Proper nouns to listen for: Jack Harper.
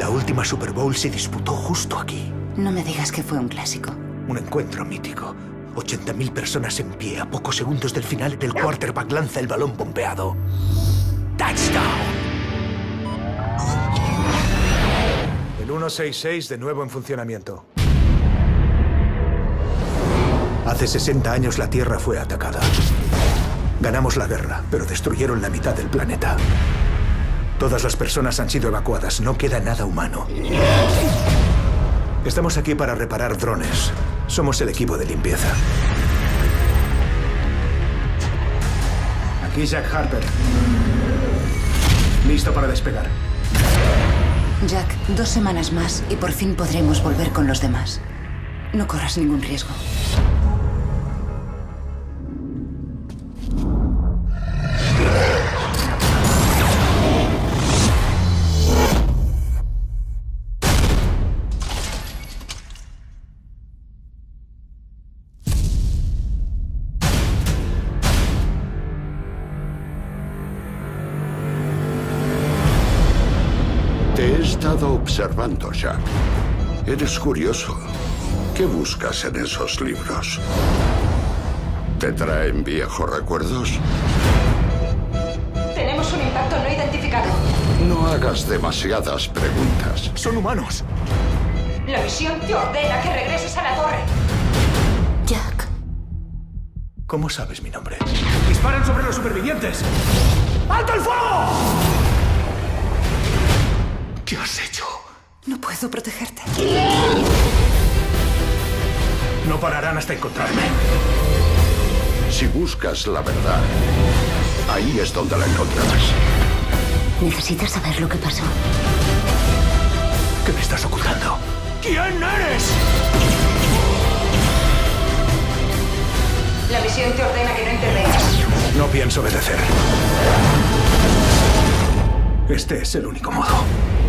La última Super Bowl se disputó justo aquí. No me digas que fue un clásico. Un encuentro mítico. 80.000 personas en pie. A pocos segundos del final, el quarterback lanza el balón bombeado. ¡Touchdown! El 166 de nuevo en funcionamiento. Hace 60 años la Tierra fue atacada. Ganamos la guerra, pero destruyeron la mitad del planeta. Todas las personas han sido evacuadas. No queda nada humano. Estamos aquí para reparar drones. Somos el equipo de limpieza. Aquí Jack Harper. Listo para despegar. Jack, 2 semanas más y por fin podremos volver con los demás. No corras ningún riesgo. Te he estado observando, Jack. Eres curioso. ¿Qué buscas en esos libros? ¿Te traen viejos recuerdos? Tenemos un impacto no identificado. No hagas demasiadas preguntas. Son humanos. La misión te ordena que regreses a la torre. Jack. ¿Cómo sabes mi nombre? ¡Disparan sobre los supervivientes! ¡Alto el fuego! ¿Qué has hecho? No puedo protegerte. No pararán hasta encontrarme. Si buscas la verdad, ahí es donde la encontrarás. Necesitas saber lo que pasó. ¿Qué me estás ocultando? ¿Quién eres? La misión te ordena que no intervengas. No pienso obedecer. Este es el único modo.